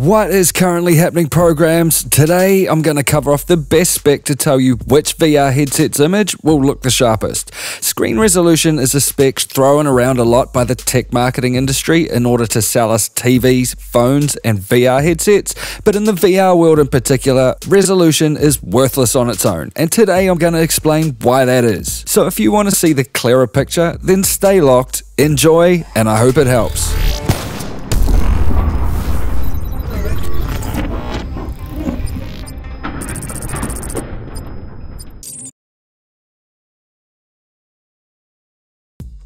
What is currently happening, programs? Today I'm going to cover off the best spec to tell you which VR headset's image will look the sharpest. Screen resolution is a spec thrown around a lot by the tech marketing industry in order to sell us TVs, phones and VR headsets, but in the VR world in particular, resolution is worthless on its own, and today I'm going to explain why that is. So if you want to see the clearer picture, then stay locked, enjoy, and I hope it helps.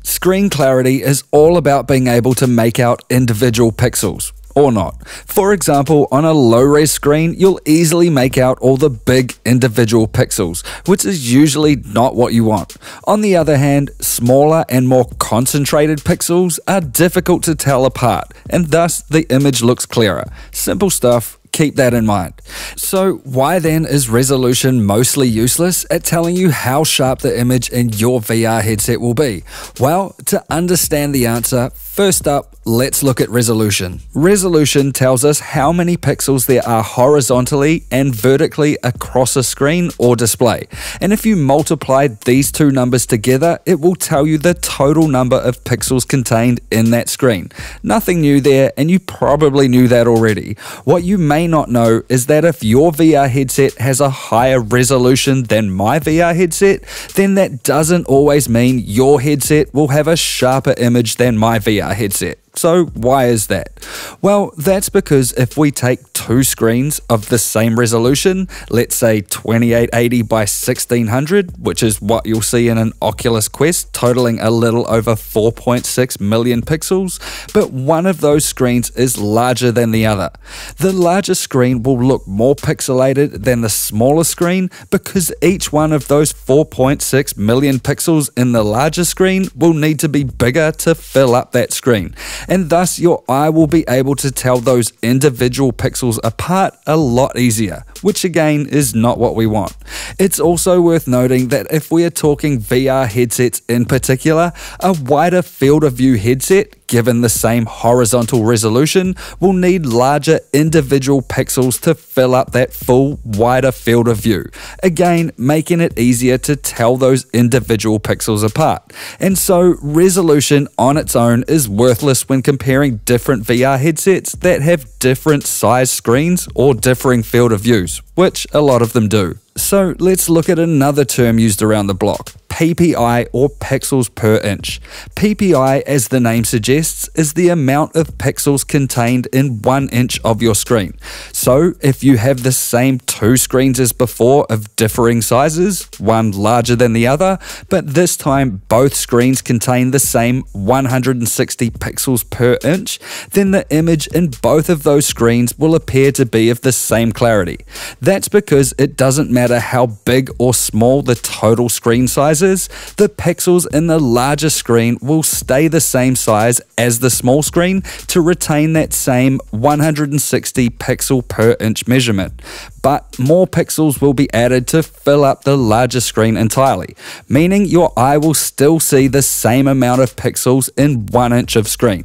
Screen clarity is all about being able to make out individual pixels, or not. For example, on a low-res screen, you'll easily make out all the big individual pixels, which is usually not what you want. On the other hand, smaller and more concentrated pixels are difficult to tell apart, and thus the image looks clearer. Simple stuff. Keep that in mind. So why then is resolution mostly useless at telling you how sharp the image in your VR headset will be? Well, to understand the answer, first up, let's look at resolution. Resolution tells us how many pixels there are horizontally and vertically across a screen or display. And if you multiply these two numbers together, it will tell you the total number of pixels contained in that screen. Nothing new there, and you probably knew that already. What you may not know is that if your VR headset has a higher resolution than my VR headset, then that doesn't always mean your headset will have a sharper image than my VR headset. So why is that? Well, that's because if we take two screens of the same resolution, let's say 2880 by 1600, which is what you'll see in an Oculus Quest, totaling a little over 4.6 million pixels, but one of those screens is larger than the other. The larger screen will look more pixelated than the smaller screen because each one of those 4.6 million pixels in the larger screen will need to be bigger to fill up that screen. And thus your eye will be able to tell those individual pixels apart a lot easier, which again is not what we want. It's also worth noting that if we are talking VR headsets in particular, a wider field of view headset, given the same horizontal resolution, will need larger individual pixels to fill up that full, wider field of view, again making it easier to tell those individual pixels apart. And so resolution on its own is worthless when comparing different VR headsets that have different size screens or differing field of views, which a lot of them do. So let's look at another term used around the block, PPI or pixels per inch. PPI, as the name suggests, is the amount of pixels contained in 1 inch of your screen. So if you have the same two screens as before of differing sizes, one larger than the other, but this time both screens contain the same 160 pixels per inch, then the image in both of those screens will appear to be of the same clarity. That's because it doesn't matter how big or small the total screen size is, the pixels in the larger screen will stay the same size as the small screen to retain that same 160 pixel per inch measurement. But more pixels will be added to fill up the larger screen entirely, meaning your eye will still see the same amount of pixels in 1 inch of screen.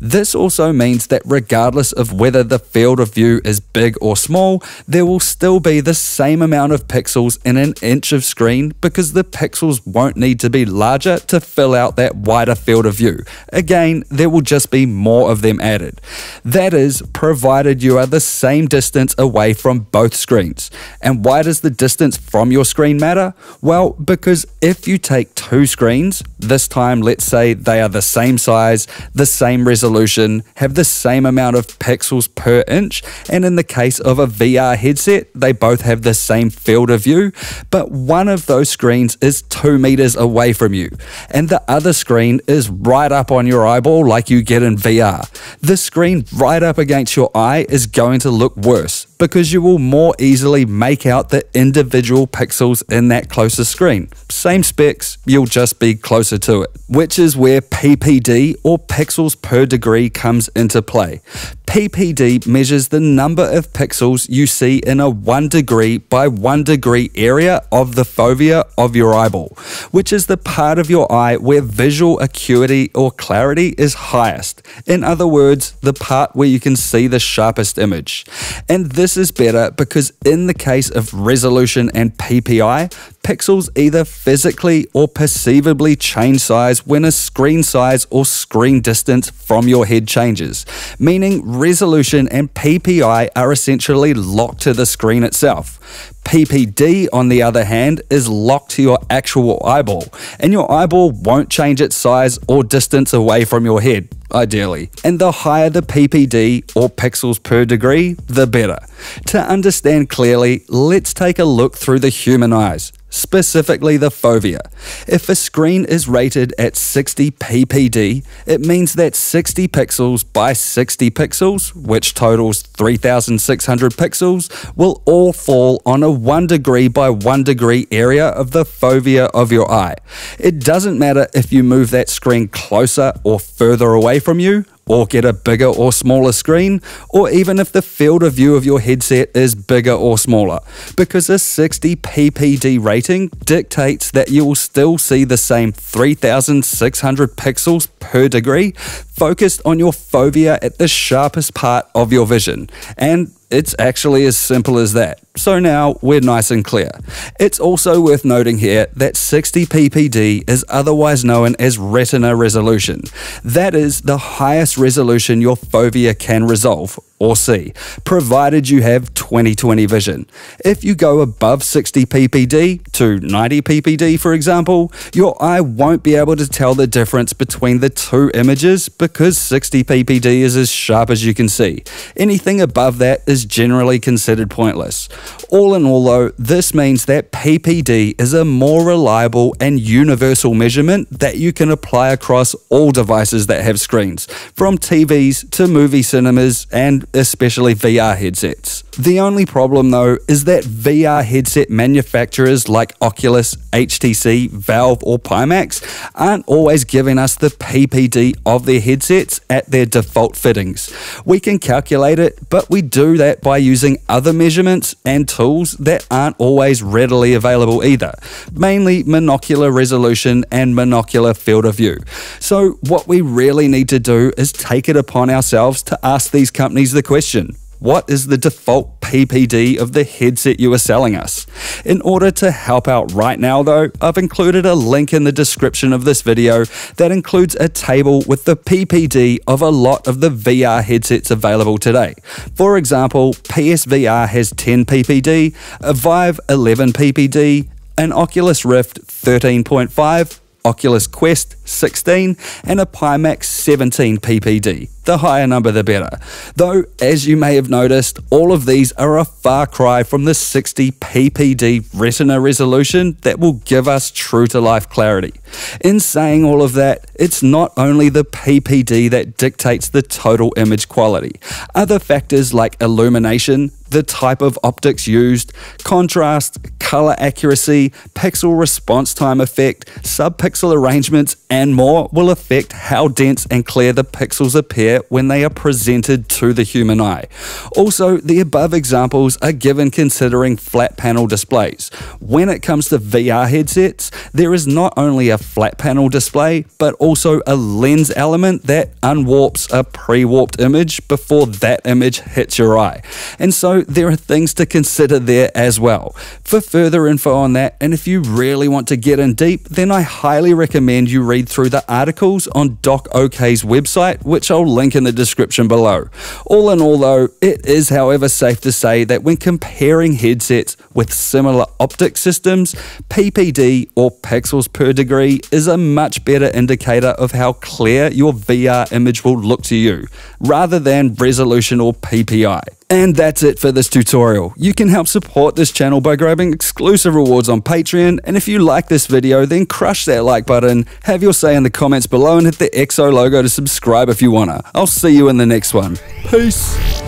This also means that regardless of whether the field of view is big or small, there will still be the same amount of pixels in 1 inch of screen because the pixels won't need to be larger to fill out that wider field of view. Again, there will just be more of them added. That is, provided you are the same distance away from both screens. And why does the distance from your screen matter? Well, because if you take two screens, this time let's say they are the same size, the same resolution, have the same amount of pixels per inch, and in the case of a VR headset, they both have the same field of view, but one of those screens is 2 meters away from you, and the other screen is right up on your eyeball like you get in VR. The screen right up against your eye is going to look worse because you will more easily make out the individual pixels in that closer screen. Same specs, you'll just be closer to it, which is where PPD or pixels per degree comes into play. PPD measures the number of pixels you see in a 1 degree by 1 degree area of the fovea of your eyeball, which is the part of your eye where visual acuity or clarity is highest. In other words, the part where you can see the sharpest image. And this is better because in the case of resolution and PPI, pixels either physically or perceivably change size when a screen size or screen distance from your head changes, meaning resolution and PPI are essentially locked to the screen itself. PPD, on the other hand, is locked to your actual eyeball, and your eyeball won't change its size or distance away from your head, ideally. And the higher the PPD, or pixels per degree, the better. To understand clearly, let's take a look through the human eyes, specifically the fovea. If a screen is rated at 60 PPD, it means that 60 pixels by 60 pixels, which totals 3,600 pixels, will all fall on a 1 degree by 1 degree area of the fovea of your eye. It doesn't matter if you move that screen closer or further away from you, or get a bigger or smaller screen, or even if the field of view of your headset is bigger or smaller, because a 60 PPD rating dictates that you will still see the same 3,600 pixels per degree, focused on your fovea at the sharpest part of your vision. And it's actually as simple as that. So now we're nice and clear. It's also worth noting here that 60 PPD is otherwise known as retina resolution. That is the highest resolution your fovea can resolve or see, provided you have 20/20 vision. If you go above 60 PPD to 90 PPD, for example, your eye won't be able to tell the difference between the two images because 60 PPD is as sharp as you can see. Anything above that is generally considered pointless. All in all though, this means that PPD is a more reliable and universal measurement that you can apply across all devices that have screens, from TVs to movie cinemas and especially VR headsets. The only problem though is that VR headset manufacturers like Oculus, HTC, Valve or Pimax aren't always giving us the PPD of their headsets at their default fittings. We can calculate it, but we do that by using other measurements and tools that aren't always readily available either, mainly monocular resolution and monocular field of view. So what we really need to do is take it upon ourselves to ask these companies the question: what is the default PPD of the headset you are selling us? In order to help out right now though, I've included a link in the description of this video that includes a table with the PPD of a lot of the VR headsets available today. For example, PSVR has 10 PPD, a Vive 11 PPD, an Oculus Rift 13.5, Oculus Quest 16 and a Pimax 17 PPD. The higher number the better. Though, as you may have noticed, all of these are a far cry from the 60 PPD retina resolution that will give us true to life clarity. In saying all of that, it's not only the PPD that dictates the total image quality. Other factors like illumination, the type of optics used, contrast, color accuracy, pixel response time effect, subpixel arrangements, and more will affect how dense and clear the pixels appear when they are presented to the human eye. Also, the above examples are given considering flat panel displays. When it comes to VR headsets, there is not only a flat panel display, but also a lens element that unwarps a pre-warped image before that image hits your eye. And so there are things to consider there as well. For further info on that, and if you really want to get in deep, then I highly recommend you read through the articles on Doc OK's website, which I'll link in the description below. All in all though, it is however safe to say that when comparing headsets with similar optic systems, PPD or pixels per degree is a much better indicator of how clear your VR image will look to you, rather than resolution or PPI. And that's it for this tutorial. You can help support this channel by grabbing exclusive rewards on Patreon, and if you like this video then crush that like button, have your say in the comments below and hit the XO logo to subscribe if you wanna. I'll see you in the next one. Peace!